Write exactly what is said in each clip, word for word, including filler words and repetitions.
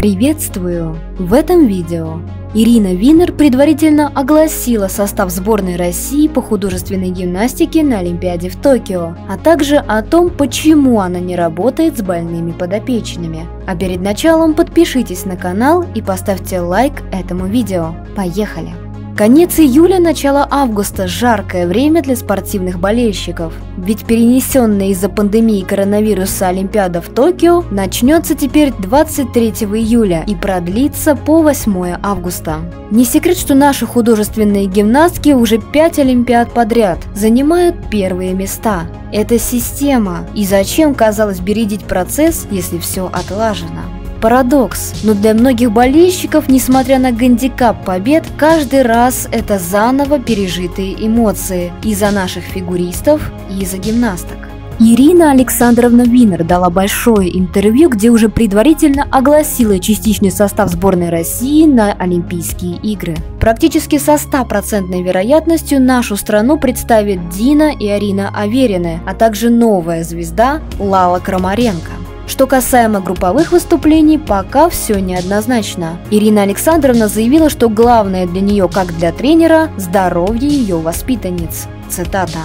Приветствую! В этом видео Ирина Винер предварительно огласила состав сборной России по художественной гимнастике на Олимпиаде в Токио, а также о том, почему она не работает с больными подопечными. А перед началом подпишитесь на канал и поставьте лайк этому видео. Поехали! Конец июля, начало августа – жаркое время для спортивных болельщиков. Ведь перенесенная из-за пандемии коронавируса Олимпиада в Токио начнется теперь двадцать третьего июля и продлится по восьмое августа. Не секрет, что наши художественные гимнастки уже пять Олимпиад подряд занимают первые места. Это система. И зачем, казалось, бередить процесс, если все отлажено? Парадокс, но для многих болельщиков, несмотря на гандикап побед, каждый раз это заново пережитые эмоции и за наших фигуристов, и за гимнасток. Ирина Александровна Винер дала большое интервью, где уже предварительно огласила частичный состав сборной России на Олимпийские игры. Практически со стопроцентной вероятностью нашу страну представят Дина и Ирина Аверины, а также новая звезда Лала Крамаренко. Что касаемо групповых выступлений, пока все неоднозначно. Ирина Александровна заявила, что главное для нее, как для тренера, здоровье ее воспитанниц. Цитата.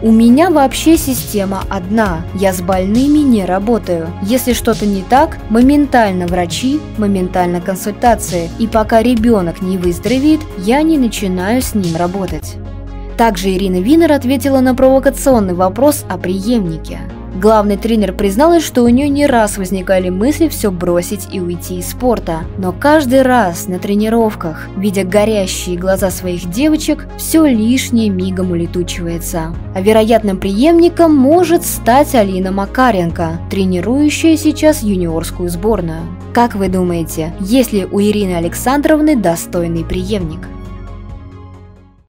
«У меня вообще система одна. Я с больными не работаю. Если что-то не так, моментально врачи, моментально консультации. И пока ребенок не выздоровеет, я не начинаю с ним работать». Также Ирина Винер ответила на провокационный вопрос о преемнике. Главный тренер призналась, что у нее не раз возникали мысли все бросить и уйти из спорта. Но каждый раз на тренировках, видя горящие глаза своих девочек, все лишнее мигом улетучивается. А вероятным преемником может стать Алина Макаренко, тренирующая сейчас юниорскую сборную. Как вы думаете, есть ли у Ирины Александровны достойный преемник?